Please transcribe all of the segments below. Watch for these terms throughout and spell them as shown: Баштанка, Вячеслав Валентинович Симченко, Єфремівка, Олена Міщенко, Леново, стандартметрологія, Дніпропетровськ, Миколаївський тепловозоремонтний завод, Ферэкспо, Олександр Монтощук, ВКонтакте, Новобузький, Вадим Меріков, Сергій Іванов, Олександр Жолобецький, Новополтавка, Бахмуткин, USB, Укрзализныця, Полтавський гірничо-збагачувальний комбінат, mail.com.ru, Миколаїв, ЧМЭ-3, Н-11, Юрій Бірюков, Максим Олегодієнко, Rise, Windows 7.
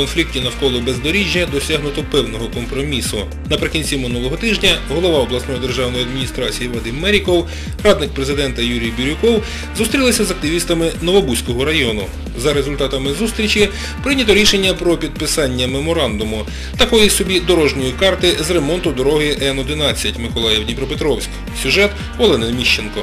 конфлікті навколо бездоріжжя досягнуто певного компромісу. Наприкінці минулого тижня голова обласної державної адміністрації Вадим Меріков, радник президента Юрій Бірюков зустрілися з активістами Новобузького району. За результатами зустрічі прийнято рішення про підписання меморандуму, такої собі дорожньої карти з ремонту дороги Н-11 Миколаїв-Дніпропетровськ. Сюжет Олени Міщенко.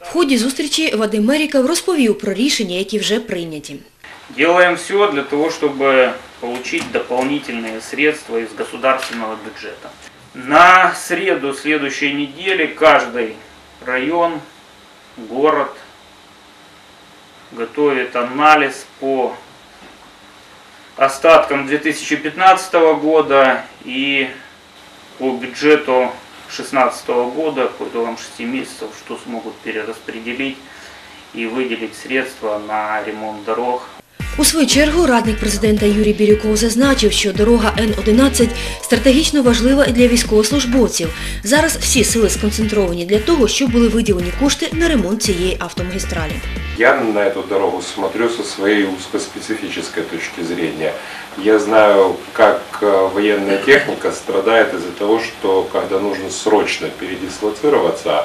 В ході зустрічі Вадим Меріков розповів про рішення, які вже прийняті. Делаем все для того, чтобы получить дополнительные средства из государственного бюджета. На среду следующей недели каждый район, город готовит анализ по остаткам 2015 года и по бюджету 2016 года, по итогам 6 месяцев, что смогут перераспределить и выделить средства на ремонт дорог. У свою чергу радник президента Юрій Бірюков зазначив, що дорога Н-11 стратегічно важлива і для військовослужбовців. Зараз всі сили сконцентровані для того, щоб були виділені кошти на ремонт цієї автомагістралі. Я на цю дорогу смотрю зі своєї узкоспецифічної точки зрення. Я знаю, як військова техніка страдає від того, що коли потрібно срочно передислоцироваться,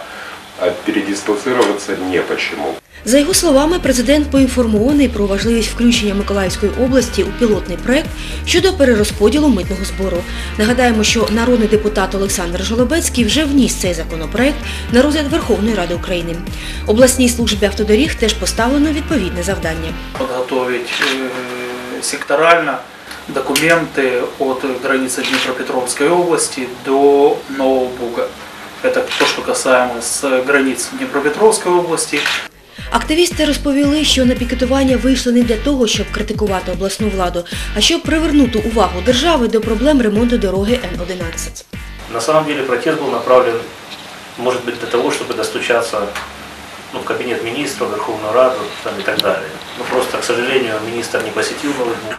а передислоцироваться не почему. За його словами, президент поінформований про важливість включення Миколаївської області у пілотний проект щодо перерозподілу митного збору. Нагадаємо, що народний депутат Олександр Жолобецький вже вніс цей законопроект на розгляд Верховної Ради України. Обласній службі автодоріг теж поставлено відповідне завдання. Підготовити секторально документи від границі Дніпропетровської області до Нового Буга. Це те, що стосується границь Дніпропетровської області. Активісти розповіли, що на пікетування вийшли не для того, щоб критикувати обласну владу, а щоб привернути увагу держави до проблем ремонту дороги Н-11. На самом деле протест был направлен, может быть, для того, чтобы достучаться в кабинет министра, Верховную Раду и так далее. Но просто, к сожалению, министр не посетил Новый Буг.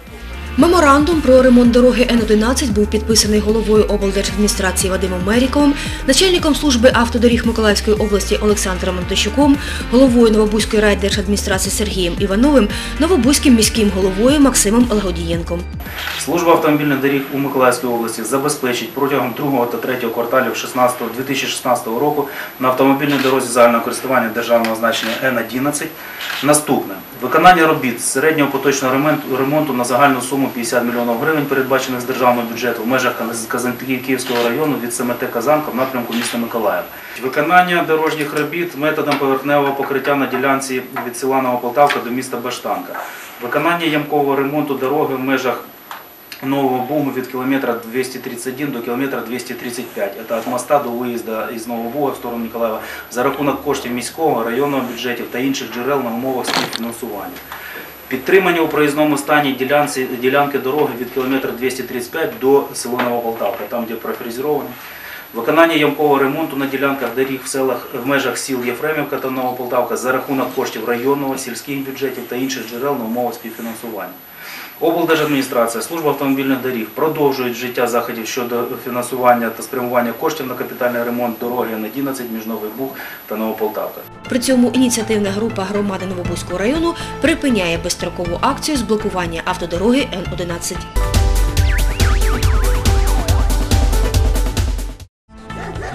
Меморандум про ремонт дороги Н-11 був підписаний головою облдержадміністрації Вадимом Меріковим, начальником служби автодоріг Миколаївської області Олександром Монтощуком, головою Новобузької райдержадміністрації Сергієм Івановим, Новобузьким міським головою Максимом Олегодієнком. Служба автомобільних доріг у Миколаївській області забезпечить протягом 2 та 3 кварталів 2016 року на автомобільній дорозі загального користування державного значення Н-11 наступне. Виконання робіт середнього поточного ремонту на загальну суму 50 мільйонів гривень, передбачених з державного бюджету в межах Казанківського району від СМТ Казанка в напрямку міста Миколаїв. Виконання дорожніх робіт методом поверхневого покриття на ділянці від села Новополтавка до міста Баштанка. Виконання ямкового ремонту дороги в межах Нового Бугу від кілометра 231 до кілометра 235. Це від моста до виїзду із Нового Буга в сторону Миколаєва за рахунок коштів міського, районного бюджетів та інших джерел на умовах співфінансування. Підтримання у проїзному стані ділянки дороги від кілометра 235 до села Новополтавка, там, де профрезеровано. Виконання ямкового ремонту на ділянках доріг в межах сіл Єфремівка та Новополтавка за рахунок коштів районного, сільських бюджетів та інших джерел на умовах співфінансування. Облдержадміністрація, служба автомобільних доріг продовжують вжиття заходів щодо фінансування та спрямування коштів на капітальний ремонт дороги Н-11 між Новий Буг та Новополтавка. При цьому ініціативна група громади Новобузького району припиняє безстрокову акцію з блокування автодороги Н-11.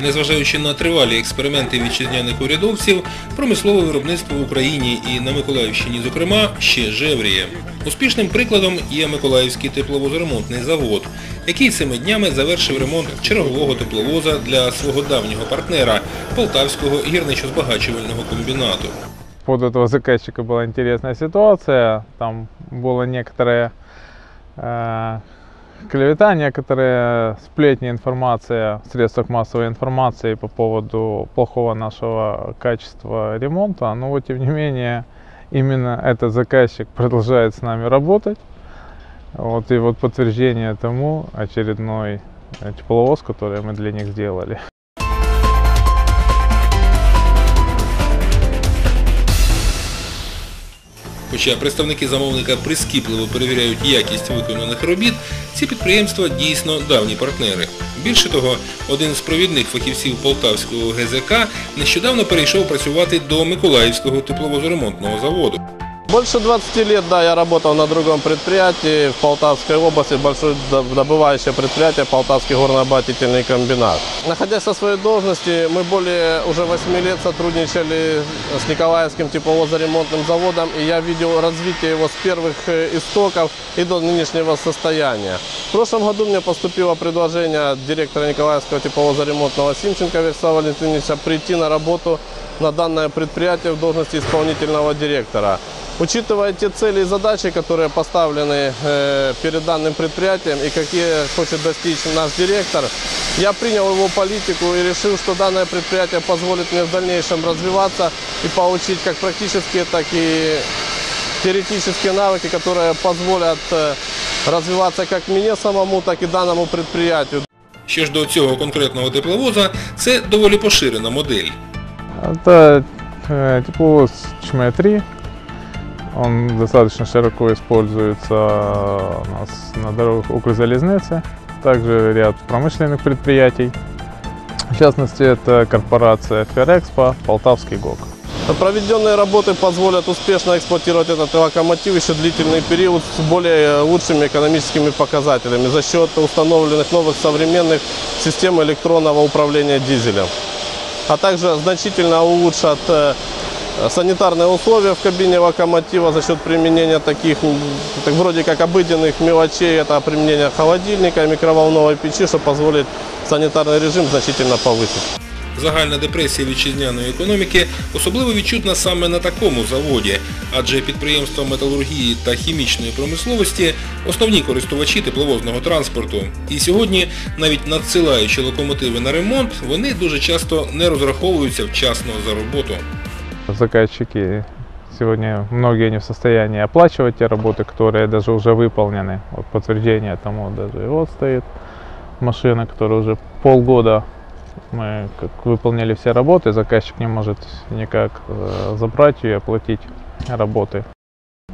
Незважаючи на тривалі експерименти вітчизняних урядовців, промислове виробництво в Україні і на Миколаївщині, зокрема, ще жевріє. Успішним прикладом є Миколаївський тепловозоремонтний завод, який цими днями завершив ремонт чергового тепловоза для свого давнього партнера – Полтавського гірничо-збагачувального комбінату. Под этого заказчика была интересная ситуация. Там было некоторое клевета, некоторые сплетни, информация в средствах массовой информации по поводу плохого нашего качества ремонта. Но вот, тем не менее, именно этот заказчик продолжает с нами работать. Вот, и вот подтверждение тому очередной тепловоз, который мы для них сделали. Хоча представники замовника прискіпливо перевіряють якість виконаних робіт, ці підприємства дійсно давні партнери. Більше того, один з провідних фахівців Полтавського ГЗК нещодавно перейшов працювати до Миколаївського тепловозоремонтного заводу. Больше 20 лет, да, я работал на другом предприятии в Полтавской области, большое добывающее предприятие Полтавский горнообогатительный комбинат. Находясь со своей должности, мы более уже 8 лет сотрудничали с Николаевским тепловозоремонтным заводом, и я видел развитие его с первых истоков и до нынешнего состояния. В прошлом году мне поступило предложение от директора Николаевского тепловозоремонтного Симченко Вячеслава Валентиновича прийти на работу на данное предприятие в должности исполнительного директора. Учитывая те цели и задачи, которые поставлены перед данным предприятием и какие хочет достичь наш директор, я принял его политику и решил, что данное предприятие позволит мне в дальнейшем развиваться и получить как практические, так и теоретические навыки, которые позволят развиваться как мне самому, так и данному предприятию. Що ж до цього конкретного тепловоза, це доволі поширена модель. Это тепловоз ЧМЭ-3. Он достаточно широко используется у нас на дорогах Укрзализныця, также ряд промышленных предприятий. В частности, это корпорация Ферэкспо, Полтавский ГОК. Проведенные работы позволят успешно эксплуатировать этот локомотив еще длительный период с более лучшими экономическими показателями за счет установленных новых современных систем электронного управления дизелем. А также значительно улучшат санитарные условия в кабине локомотива за счет применения таких, вроде как обыденных мелочей, это применение холодильника, микроволновой печи, что позволит санитарный режим значительно повысить. Загальна депресія вітчизняної економіки особливо відчутна саме на такому заводі, адже підприємства металургії та хімічної промисловості – основні користувачі тепловозного транспорту. І сьогодні, навіть надсилаючи локомотиви на ремонт, вони дуже часто не розраховуються вчасно за роботу. Заказчики сегодня многие не в состоянии оплачивать те работы, которые даже уже выполнены. Вот подтверждение тому даже вот стоит машина, которая уже полгода мы выполнили все работы, заказчик не может никак забрать ее и оплатить работы.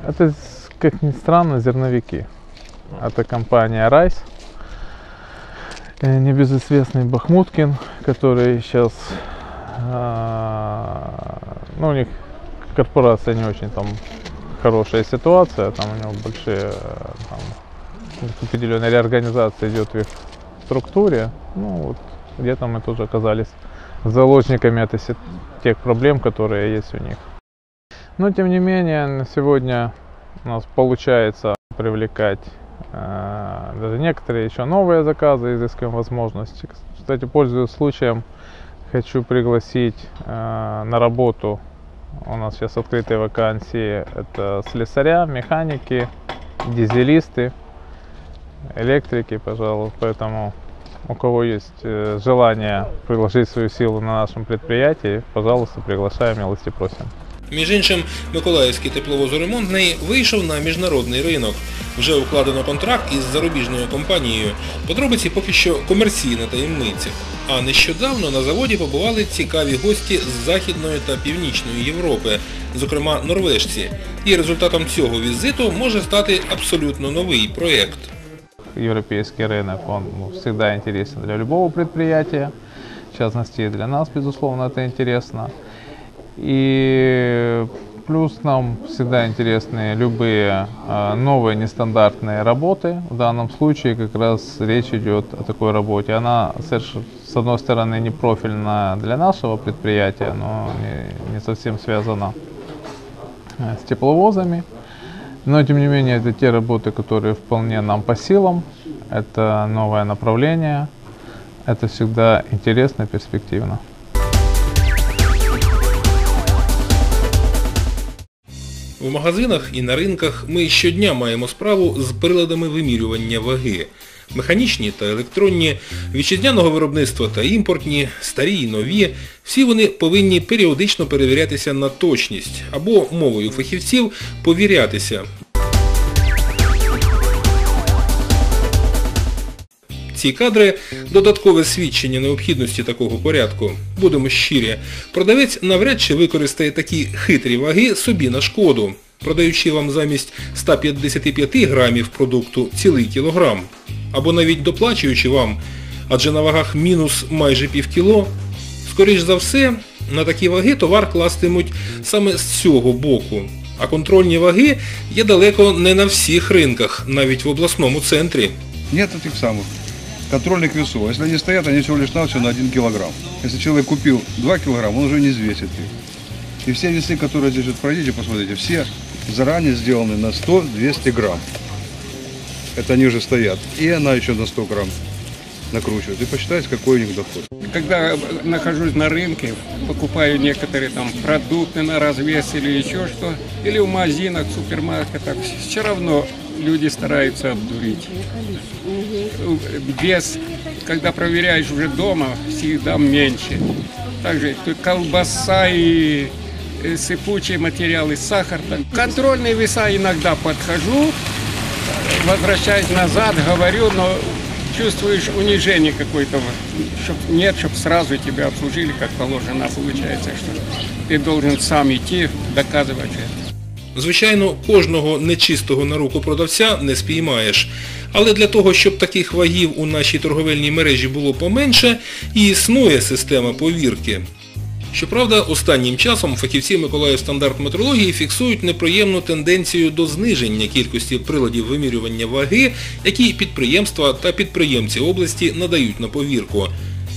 Это, как ни странно, зерновики. Это компания Rise, небезызвестный Бахмуткин, который сейчас... Ну, у них корпорация не очень там хорошая ситуация, там у него большие определенная реорганизация идет в их структуре. Ну вот где-то мы тоже оказались заложниками от тех проблем, которые есть у них. Но тем не менее на сегодня у нас получается привлекать даже некоторые еще новые заказы, изыскиваем возможности. Кстати, пользуясь случаем, хочу пригласить на работу. У нас сейчас открытые вакансии, это слесаря, механики, дизелисты, электрики, пожалуй. Поэтому у кого есть желание приложить свою силу на нашем предприятии, пожалуйста, приглашаем, милости просим. Між іншим, Миколаївський тепловозоремонтний вийшов на міжнародний ринок. Вже укладено контракт із зарубіжною компанією. Подробиці поки що комерційна таємниця. А нещодавно на заводі побували цікаві гості з Західної та Північної Європи, зокрема норвежці. І результатом цього візиту може стати абсолютно новий проєкт. Європейський ринок, він завжди цікавий для будь-якого підприємства. В частності, для нас, безусловно, це цікаво. И плюс нам всегда интересны любые новые нестандартные работы. В данном случае как раз речь идет о такой работе. Она, с одной стороны, не профильна для нашего предприятия, но не совсем связана с тепловозами. Но, тем не менее, это те работы, которые вполне нам по силам. Это новое направление. Это всегда интересно и перспективно. В магазинах і на ринках ми щодня маємо справу з приладами вимірювання ваги. Механічні та електронні, вітчизняного виробництва та імпортні, старі і нові, всі вони повинні періодично перевірятися на точність або, мовою фахівців, повірятися. Ці кадри – додаткове свідчення необхідності такого порядку. Будемо щирі, продавець навряд чи використає такі хитрі ваги собі на шкоду, продаючи вам замість 155 грамів продукту цілий кілограм, або навіть доплачуючи вам, адже на вагах мінус майже півкіло. Скоріш за все, на такі ваги товар кластимуть саме з цього боку. А контрольні ваги є далеко не на всіх ринках, навіть в обласному центрі. Нету тих самих контрольних весов. Якщо вони стоять, вони всього лише на 1 кілограм. Якщо чоловік купив 2 кілограм, він вже не звесить їх. І всі веси, які тут вот пройдете, посмотрите, всі зарані зроблені на 100-200 грам. Це вони вже стоять. І вона ще на 100 грам накручивают. И посчитайте, какой у них доход. Когда нахожусь на рынке, покупаю некоторые там продукты на развес или еще что, или в магазинах, супермаркетах, все равно люди стараются обдурить. Вес, когда проверяешь уже дома, всегда меньше. Также колбаса и сыпучие материалы, сахар. Контрольные веса иногда подхожу, возвращаюсь назад, говорю, но чувствуешь унижение какое-то, чтоб сразу тебя обслужили, как положено, получается, что ты должен сам идти, доказывать. Звичайно, кожного нечистого на руку продавця не спіймаєш. Але для того, щоб таких вагів у нашій торговельній мережі було поменше, і існує система повірки. Щоправда, останнім часом фахівці Миколаїв Стандарт метрології фіксують неприємну тенденцію до зниження кількості приладів вимірювання ваги, які підприємства та підприємці області надають на повірку.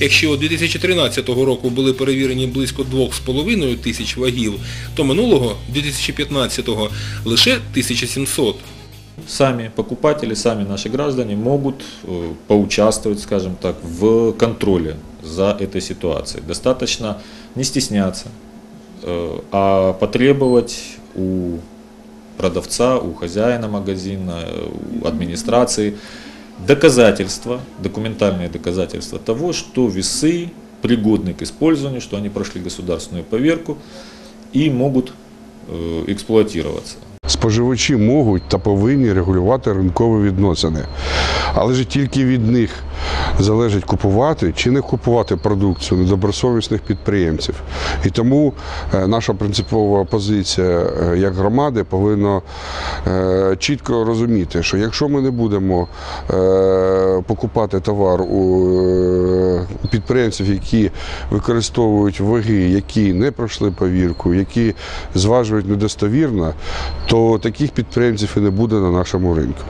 Якщо 2013 року були перевірені близько 2,5 тисяч вагів, то минулого, 2015-го, лише 1700. Сами покупатели, сами наши граждане могут поучаствовать, скажем так, в контроле за этой ситуацией. Достаточно не стесняться, а потребовать у продавца, у хозяина магазина, у администрации доказательства, документальные доказательства того, что весы пригодны к использованию, что они прошли государственную поверку и могут эксплуатироваться. Споживачі можуть та повинні регулювати ринкові відносини, але ж тільки від них залежить купувати чи не купувати продукцію недобросовісних підприємців. І тому наша принципова позиція як громади повинна чітко розуміти, що якщо ми не будемо покупати товар у підприємців, які використовують ваги, які не пройшли повірку, які зважують недостовірно, то таких підприємців і не буде на нашому ринку.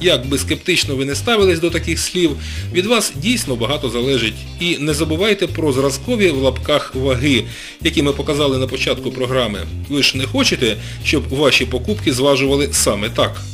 Як би скептично ви не ставились до таких слів, від вас дійсно багато залежить. І не забувайте про зразкові в лапках ваги, які ми показали на початку програми. Ви ж не хочете, щоб ваші покупки зважували саме так?